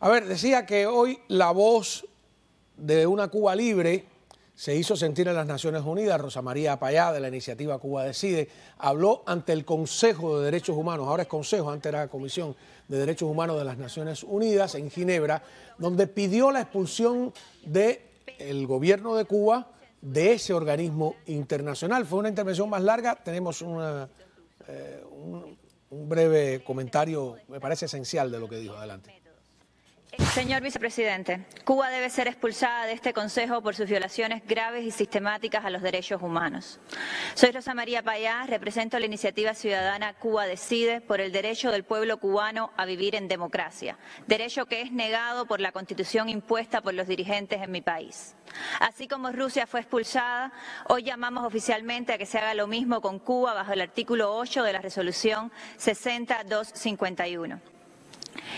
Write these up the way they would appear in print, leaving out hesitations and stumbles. A ver, decía que hoy la voz de una Cuba libre se hizo sentir en las Naciones Unidas. Rosa María Payá, de la iniciativa Cuba Decide, habló ante el Consejo de Derechos Humanos, ahora es Consejo, antes era Comisión de Derechos Humanos de las Naciones Unidas, en Ginebra, donde pidió la expulsión del gobierno de Cuba de ese organismo internacional. Fue una intervención más larga, tenemos un breve comentario, me parece esencial, de lo que dijo. Adelante. Señor vicepresidente, Cuba debe ser expulsada de este Consejo por sus violaciones graves y sistemáticas a los derechos humanos. Soy Rosa María Payá, represento la iniciativa ciudadana Cuba Decide por el derecho del pueblo cubano a vivir en democracia, derecho que es negado por la Constitución impuesta por los dirigentes en mi país. Así como Rusia fue expulsada, hoy llamamos oficialmente a que se haga lo mismo con Cuba bajo el artículo 8 de la resolución 60251.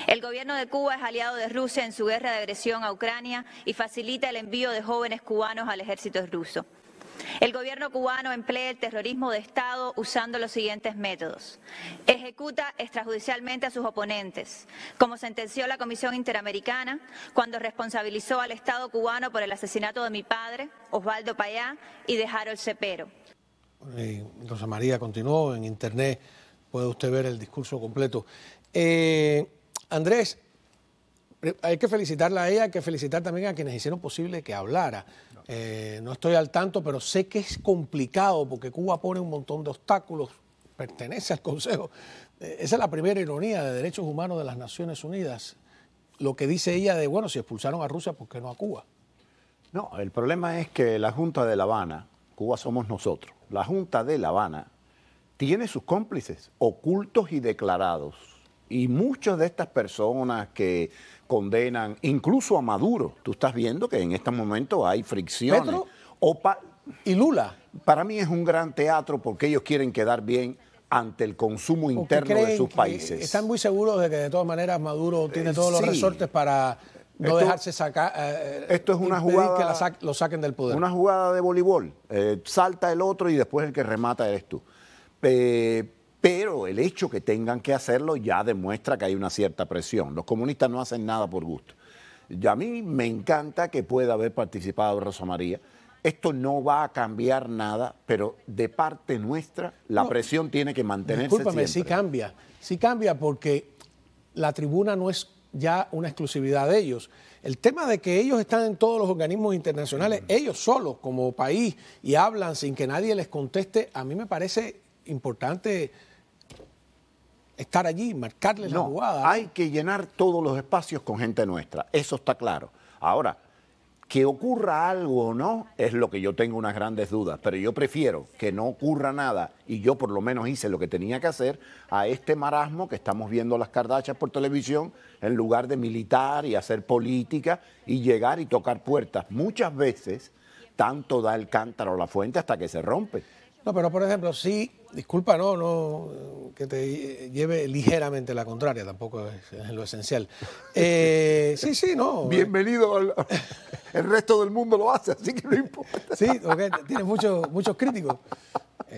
El gobierno de Cuba es aliado de Rusia en su guerra de agresión a Ucrania y facilita el envío de jóvenes cubanos al ejército ruso. El gobierno cubano emplea el terrorismo de Estado usando los siguientes métodos. Ejecuta extrajudicialmente a sus oponentes, como sentenció la Comisión Interamericana cuando responsabilizó al Estado cubano por el asesinato de mi padre, Osvaldo Payá, y de Harold Cepero. Y Rosa María continuó, en internet puede usted ver el discurso completo. Andrés, hay que felicitarla a ella, hay que felicitar también a quienes hicieron posible que hablara. No estoy al tanto, pero sé que es complicado porque Cuba pone un montón de obstáculos, pertenece al Consejo. Esa es la primera ironía de Derechos Humanos de las Naciones Unidas. Lo que dice ella de, bueno, si expulsaron a Rusia, ¿por qué no a Cuba? No, el problema es que la Junta de La Habana, Cuba somos nosotros, la Junta de La Habana tiene sus cómplices ocultos y declarados. Y muchas de estas personas que condenan, incluso a Maduro, tú estás viendo que en este momento hay fricciones. Petro y Lula. Para mí es un gran teatro porque ellos quieren quedar bien ante el consumo interno de sus países. Están muy seguros de que de todas maneras Maduro tiene todos los resortes para no dejarse sacar. Esto es una jugada que lo saquen del poder. Una jugada de voleibol. Salta el otro y después el que remata eres tú. Pero el hecho que tengan que hacerlo ya demuestra que hay una cierta presión. Los comunistas no hacen nada por gusto. Y a mí me encanta que pueda haber participado Rosa María. Esto no va a cambiar nada, pero de parte nuestra la presión tiene que mantenerse siempre. Discúlpame, sí cambia porque la tribuna no es ya una exclusividad de ellos. El tema de que ellos están en todos los organismos internacionales, ellos solos como país, y hablan sin que nadie les conteste, a mí me parece importante estar allí, marcarle la jugada. Hay que llenar todos los espacios con gente nuestra, eso está claro. Ahora, que ocurra algo o no, es lo que yo tengo unas grandes dudas, pero yo prefiero que no ocurra nada, y yo por lo menos hice lo que tenía que hacer, a este marasmo que estamos viendo las Kardashian por televisión, en lugar de militar y hacer política y llegar y tocar puertas. Muchas veces, tanto da el cántaro a la fuente hasta que se rompe. No, pero por ejemplo, sí, disculpa, no que te lleve ligeramente la contraria, tampoco es lo esencial. Bienvenido el resto del mundo lo hace, así que no importa. Sí, porque tienes muchos críticos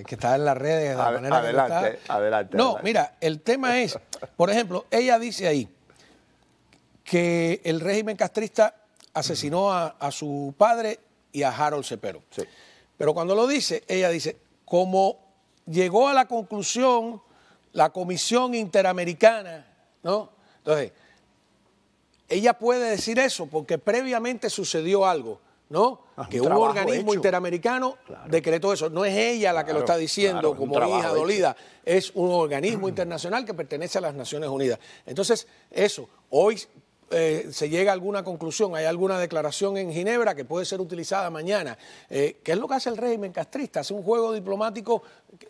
que están en las redes de la manera que está. Adelante. Mira, el tema es, por ejemplo, ella dice ahí que el régimen castrista asesinó a su padre y a Harold Cepero. Sí. Pero cuando lo dice, ella dice, como llegó a la conclusión la Comisión Interamericana, ¿no? Entonces, ella puede decir eso porque previamente sucedió algo, ¿no? Que un organismo hecho interamericano decretó eso. No es ella la que lo está diciendo como hija dolida, es un organismo internacional que pertenece a las Naciones Unidas. Entonces, eso, hoy se llega a alguna conclusión, hay alguna declaración en Ginebra que puede ser utilizada mañana. ¿Qué es lo que hace el régimen castrista? Hace un juego diplomático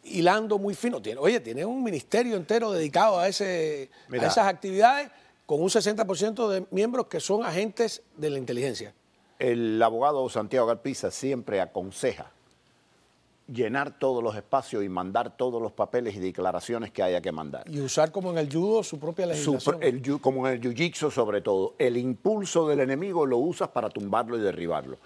hilando muy fino. Tiene un ministerio entero dedicado a esas actividades con un 60% de miembros que son agentes de la inteligencia. El abogado Santiago Galpisa siempre aconseja llenar todos los espacios y mandar todos los papeles y declaraciones que haya que mandar. Y usar como en el judo su propia legislación. Como en el jiu-jitsu sobre todo. El impulso del enemigo lo usas para tumbarlo y derribarlo.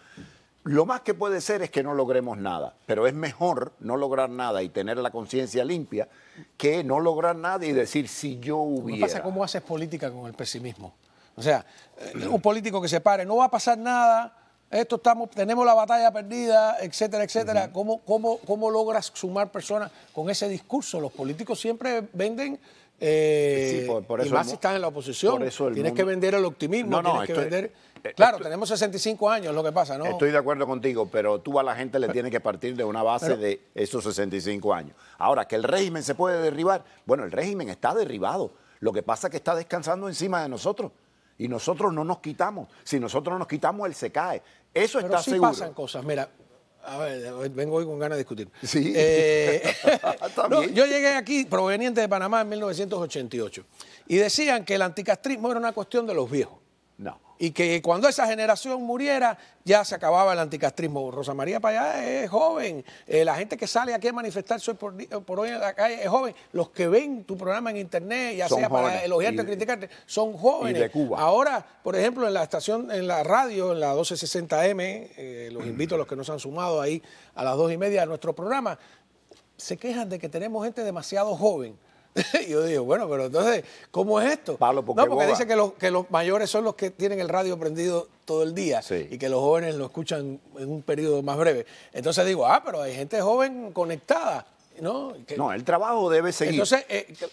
Lo más que puede ser es que no logremos nada, pero es mejor no lograr nada y tener la conciencia limpia que no lograr nada y decir si yo hubiera. ¿Qué pasa? ¿Cómo haces política con el pesimismo? O sea, un político que se pare, no va a pasar nada, esto estamos, tenemos la batalla perdida, etcétera, etcétera. ¿Cómo logras sumar personas con ese discurso? Los políticos siempre venden... sí, por eso y más si estás en la oposición, tienes que vender el optimismo, claro, tenemos 65 años, lo que pasa, ¿no? Estoy de acuerdo contigo, pero tú a la gente le tienes que partir de una base de esos 65 años. Ahora, que el régimen se puede derribar, bueno, el régimen está derribado, lo que pasa es que está descansando encima de nosotros y nosotros no nos quitamos, si nosotros nos quitamos él se cae, eso está seguro. Pero sí pasan cosas, mira... A ver, vengo hoy con ganas de discutir. Sí. No, yo llegué aquí proveniente de Panamá en 1988 y decían que el anticastrismo era una cuestión de los viejos. No. Y que cuando esa generación muriera ya se acababa el anticastrismo. Rosa María Payá es joven, la gente que sale aquí a manifestarse hoy por hoy en la calle es joven, los que ven tu programa en internet, ya sea para elogiarte o criticarte, son jóvenes. Y de Cuba. Ahora, por ejemplo, en la estación, en la radio, en la 1260M, los invito a los que nos han sumado ahí a las 2:30 a nuestro programa, se quejan de que tenemos gente demasiado joven. Yo digo, bueno, pero entonces, ¿cómo es esto? Pablo, porque no, porque dice que los mayores son los que tienen el radio prendido todo el día y que los jóvenes lo escuchan en un periodo más breve. Entonces digo, ah, pero hay gente joven conectada, ¿no? Que, no, el trabajo debe seguir. Entonces,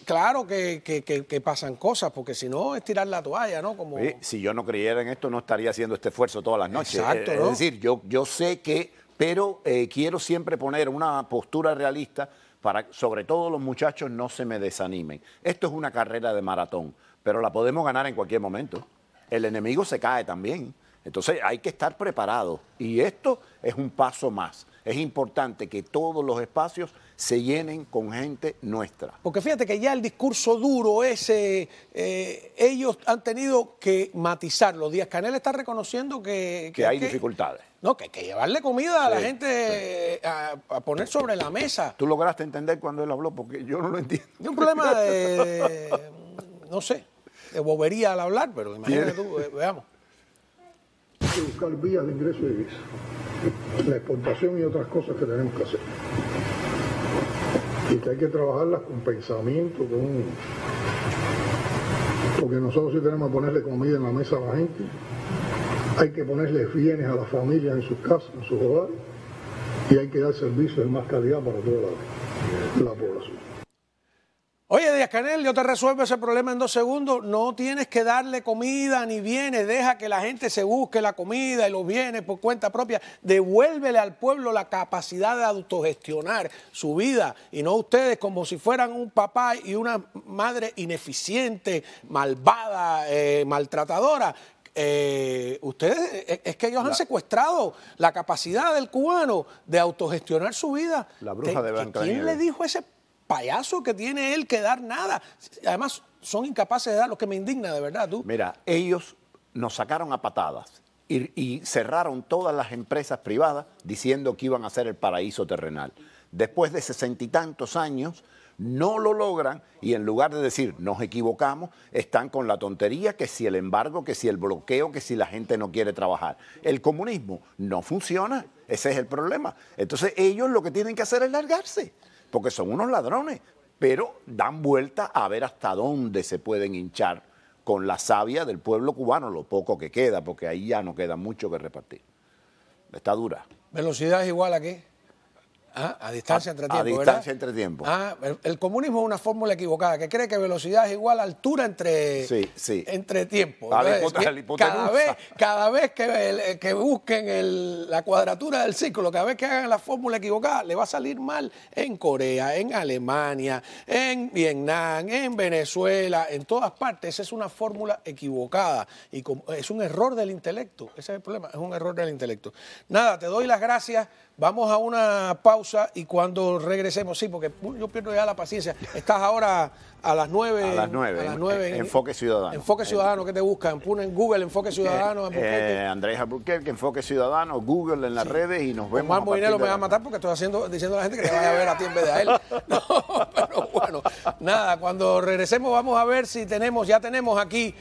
claro que pasan cosas, porque si no es tirar la toalla, ¿no? Como... Oye, si yo no creyera en esto, no estaría haciendo este esfuerzo todas las noches. Exacto, ¿no? Es decir, yo sé que, pero quiero siempre poner una postura realista para sobre todo los muchachos no se me desanimen. Esto es una carrera de maratón, pero la podemos ganar en cualquier momento. El enemigo se cae también, entonces hay que estar preparados y esto es un paso más. Es importante que todos los espacios se llenen con gente nuestra. Porque fíjate que ya el discurso duro ese, ellos han tenido que matizarlo. Díaz-Canel está reconociendo que hay dificultades. No, que hay que llevarle comida a la gente, a poner sobre la mesa. ¿Tú lograste entender cuando él habló? Porque yo no lo entiendo. Es un problema de no sé, de bobería al hablar, pero imagínate tú, veamos. Hay que buscar vías de ingreso y de visa, la exportación y otras cosas que tenemos que hacer. Y que hay que trabajarlas con pensamiento, con... porque nosotros sí tenemos que ponerle comida en la mesa a la gente, hay que ponerles bienes a las familias en sus casas, en sus hogares, y hay que dar servicios de más calidad para toda la población. Oye, Díaz-Canel, yo te resuelvo ese problema en 2 segundos. No tienes que darle comida ni bienes. Deja que la gente se busque la comida y los bienes por cuenta propia. Devuélvele al pueblo la capacidad de autogestionar su vida. Y no ustedes como si fueran un papá y una madre ineficiente, malvada, maltratadora. Ustedes, es que ellos han secuestrado la capacidad del cubano de autogestionar su vida. La bruja de Blancanieves. ¿Quién le dijo ese payaso que tiene él que dar nada? Además, son incapaces de dar, lo que me indigna de verdad, tú. Mira, ellos nos sacaron a patadas y cerraron todas las empresas privadas diciendo que iban a ser el paraíso terrenal. Después de 60 y tantos años, no lo logran y en lugar de decir, nos equivocamos, están con la tontería que si el embargo, que si el bloqueo, que si la gente no quiere trabajar. El comunismo no funciona, ese es el problema. Entonces ellos lo que tienen que hacer es largarse, porque son unos ladrones, pero dan vuelta a ver hasta dónde se pueden hinchar con la savia del pueblo cubano, lo poco que queda, porque ahí ya no queda mucho que repartir. Está dura. ¿Velocidad es igual a qué? Ah, a distancia entre tiempo, ¿verdad? A distancia entre tiempo. Ah, el comunismo es una fórmula equivocada, que cree que velocidad es igual a altura entre tiempo. A la hipotenusa. Cada vez que busquen la cuadratura del círculo, cada vez que hagan la fórmula equivocada, le va a salir mal en Corea, en Alemania, en Vietnam, en Venezuela, en todas partes. Esa es una fórmula equivocada y es un error del intelecto. Ese es el problema, es un error del intelecto. Nada, te doy las gracias. Vamos a una pausa y cuando regresemos, sí, porque yo pierdo ya la paciencia. Estás ahora a las 9. A las 9. A las 9 Enfoque Ciudadano. Enfoque Ciudadano, ¿qué te buscan? Pon en Google Enfoque Ciudadano. Andrés Aburquerque, Enfoque Ciudadano, Google en las redes y nos vemos. Omar Molinero me va a matar porque estoy diciendo a la gente que te vaya a ver a ti en vez de a él. No, pero bueno, nada, cuando regresemos vamos a ver si ya tenemos aquí